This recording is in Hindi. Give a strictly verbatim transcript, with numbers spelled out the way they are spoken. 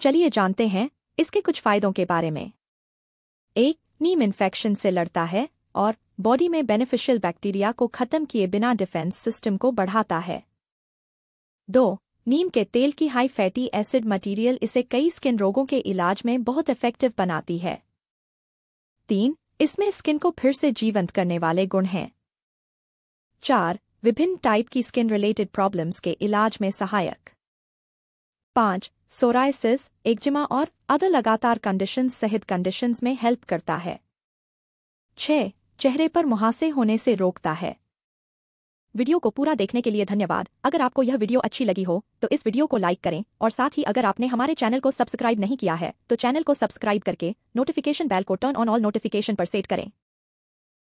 चलिए जानते हैं इसके कुछ फायदों के बारे में। एक, नीम इन्फेक्शन से लड़ता है और बॉडी में बेनिफिशियल बैक्टीरिया को खत्म किए बिना डिफेंस सिस्टम को बढ़ाता है। दो, नीम के तेल की हाई फैटी एसिड मटेरियल इसे कई स्किन रोगों के इलाज में बहुत इफेक्टिव बनाती है। तीन, इसमें स्किन को फिर से जीवंत करने वाले गुण हैं। चार, विभिन्न टाइप की स्किन रिलेटेड प्रॉब्लम्स के इलाज में सहायक। पाँच, सोरायसिस, एक्जिमा और अदर लगातार कंडीशंस सहित कंडीशंस में हेल्प करता है। छः, चेहरे पर मुहासे होने से रोकता है। वीडियो को पूरा देखने के लिए धन्यवाद। अगर आपको यह वीडियो अच्छी लगी हो तो इस वीडियो को लाइक करें और साथ ही अगर आपने हमारे चैनल को सब्सक्राइब नहीं किया है तो चैनल को सब्सक्राइब करके नोटिफिकेशन बेल को टर्न ऑन ऑल नोटिफिकेशन पर सेट करें।